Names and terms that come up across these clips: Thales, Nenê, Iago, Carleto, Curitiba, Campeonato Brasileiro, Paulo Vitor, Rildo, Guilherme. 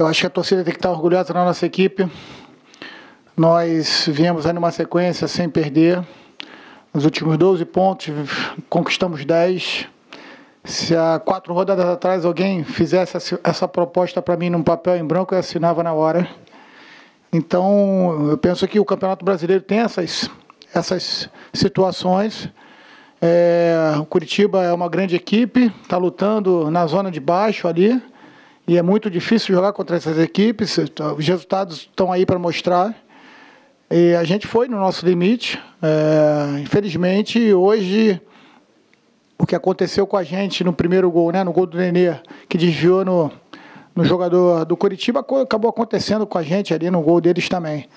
Eu acho que a torcida tem que estar orgulhosa da nossa equipe. Nós viemos aí numa sequência sem perder. Nos últimos 12 pontos, conquistamos 10. Se há 4 rodadas atrás alguém fizesse essa proposta para mim num papel em branco, eu assinava na hora. Então, eu penso que o Campeonato Brasileiro tem essas situações. O Curitiba é uma grande equipe, está lutando na zona de baixo ali, e é muito difícil jogar contra essas equipes. Os resultados estão aí para mostrar. E a gente foi no nosso limite. Infelizmente, hoje, o que aconteceu com a gente no primeiro gol, né, no gol do Nenê, que desviou no jogador do Curitiba, acabou acontecendo com a gente ali no gol deles também.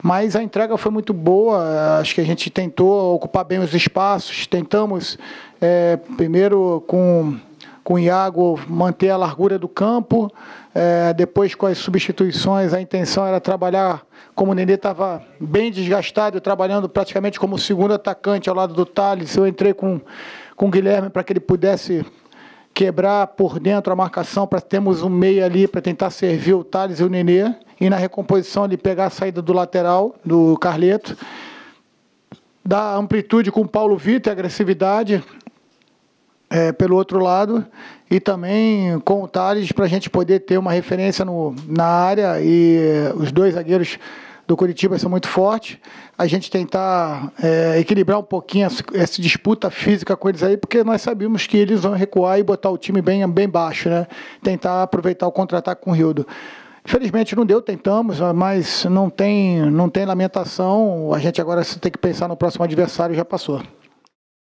Mas a entrega foi muito boa, acho que a gente tentou ocupar bem os espaços, tentamos, primeiro com o Iago, manter a largura do campo, depois com as substituições, a intenção era trabalhar, como o Nenê estava bem desgastado, trabalhando praticamente como segundo atacante ao lado do Thales, eu entrei com o Guilherme para que ele pudesse quebrar por dentro a marcação, para termos um meia ali para tentar servir o Thales e o Nenê, e na recomposição ele pegar a saída do lateral, do Carleto, dar amplitude com o Paulo Vitor, agressividade pelo outro lado, e também com o Thales, para a gente poder ter uma referência na área, e os dois zagueiros do Curitiba são muito fortes, a gente tentar equilibrar um pouquinho essa disputa física com eles aí, porque nós sabíamos que eles vão recuar e botar o time bem baixo, né? Tentar aproveitar o contra-ataque com o Rildo. Infelizmente não deu, tentamos, mas não tem lamentação, a gente agora tem que pensar no próximo adversário, já passou.